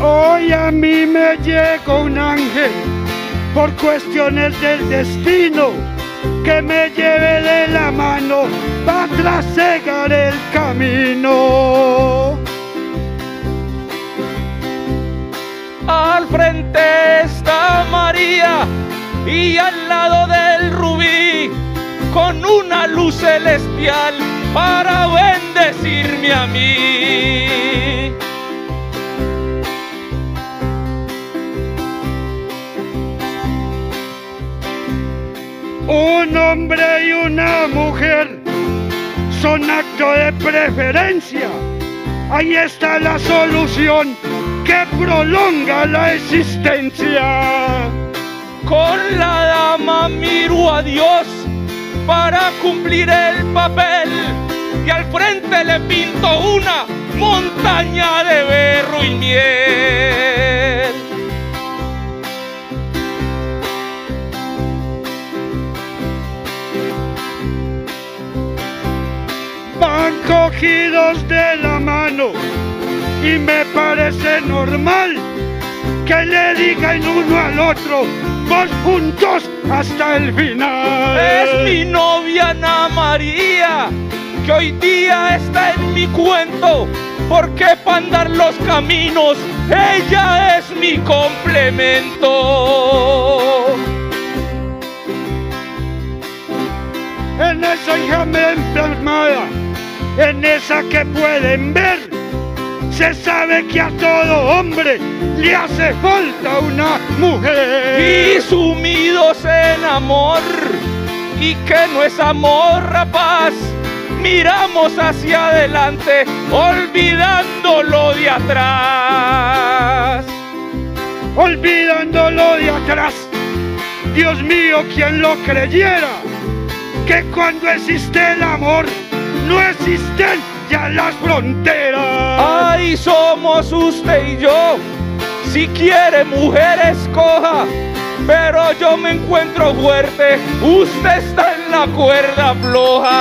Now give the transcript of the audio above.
Hoy a mí me llegó un ángel, por cuestiones del destino, que me lleve de la mano para trasegar el camino. Al frente está María y al lado del rubí, con una luz celestial para bendecirme a mí. Un hombre y una mujer son acto de preferencia. Ahí está la solución que prolonga la existencia. Con la dama miro a Dios para cumplir el papel, y al frente le pinto una montaña de berro y miel. Van cogidos de la mano y me parece normal que le digan uno al otro, dos juntos hasta el final. Es mi novia Ana María, que hoy día está en mi cuento, porque para andar los caminos ella es mi complemento. En esa hija me enfermada, en esa que pueden ver, se sabe que a todo hombre le hace falta una mujer. Y sumidos en amor, y que no es amor rapaz, miramos hacia adelante olvidando lo de atrás. Olvidando lo de atrás. Dios mío, ¿quién lo creyera? Que cuando existe el amor no existen ya las fronteras. Ay, somos usted y yo. Si quiere mujer escoja, pero yo me encuentro fuerte, usted está en la cuerda floja.